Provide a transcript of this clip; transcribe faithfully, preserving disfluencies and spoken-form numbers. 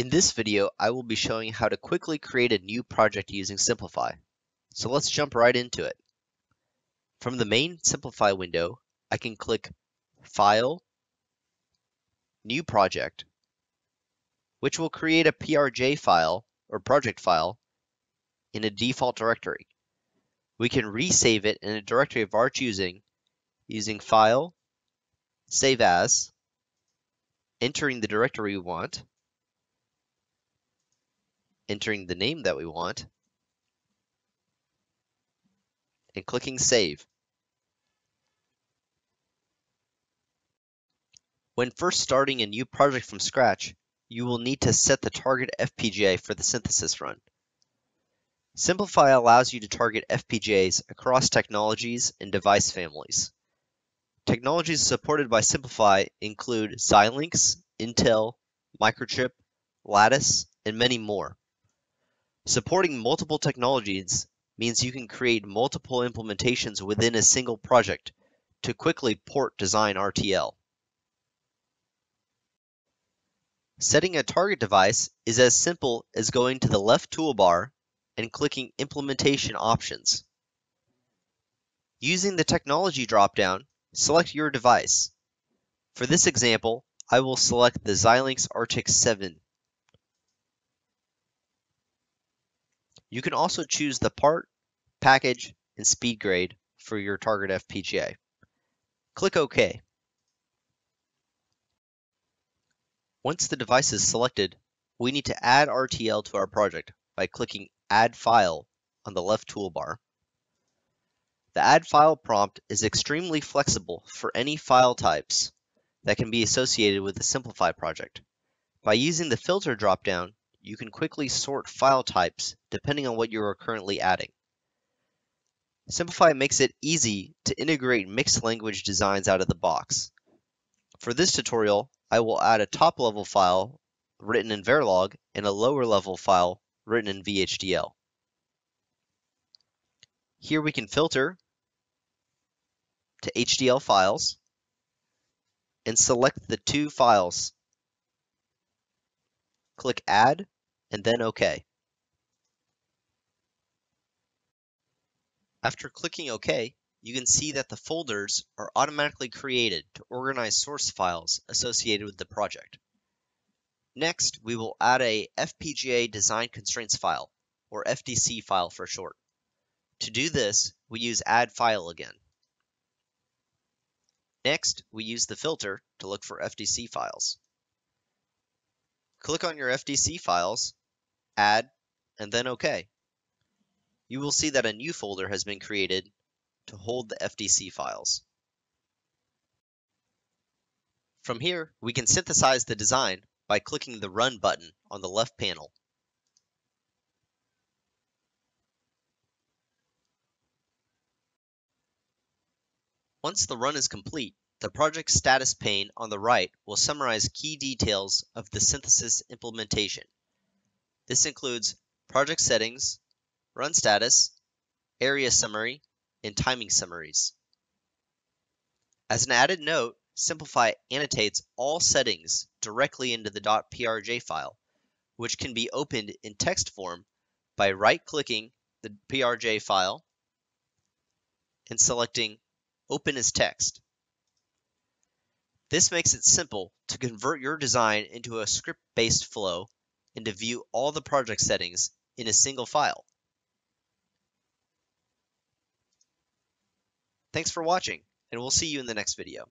In this video, I will be showing how to quickly create a new project using Synplify. So let's jump right into it. From the main Synplify window, I can click File, New Project, which will create a P R J file or project file in a default directory. We can resave it in a directory of our choosing using File, Save As, entering the directory we want, entering the name that we want, and clicking Save. When first starting a new project from scratch, you will need to set the target F P G A for the synthesis run. Synplify allows you to target F P G As across technologies and device families. Technologies supported by Synplify include Xilinx, Intel, Microchip, Lattice, and many more. Supporting multiple technologies means you can create multiple implementations within a single project to quickly port design R T L. Setting a target device is as simple as going to the left toolbar and clicking Implementation Options. Using the Technology dropdown, select your device. For this example, I will select the Xilinx Artix seven. You can also choose the part, package, and speed grade for your target F P G A. Click OK. Once the device is selected, we need to add R T L to our project by clicking Add File on the left toolbar. The Add File prompt is extremely flexible for any file types that can be associated with the Synplify project. By using the Filter dropdown, you can quickly sort file types depending on what you are currently adding. Synplify makes it easy to integrate mixed language designs out of the box. For this tutorial, I will add a top-level file written in Verilog and a lower-level file written in V H D L. Here we can filter to H D L files and select the two files. Click Add, and then OK. After clicking OK, you can see that the folders are automatically created to organize source files associated with the project. Next, we will add a F P G A Design Constraints file, or F D C file for short. To do this, we use Add File again. Next, we use the filter to look for F D C files. Click on your F D C files, add, and then OK. You will see that a new folder has been created to hold the F D C files. From here, we can synthesize the design by clicking the Run button on the left panel. Once the run is complete, the project status pane on the right will summarize key details of the synthesis implementation. This includes project settings, run status, area summary, and timing summaries. As an added note, Synplify annotates all settings directly into the .prj file, which can be opened in text form by right-clicking the P R J file and selecting Open as Text. This makes it simple to convert your design into a script-based flow and to view all the project settings in a single file. Thanks for watching, and we'll see you in the next video.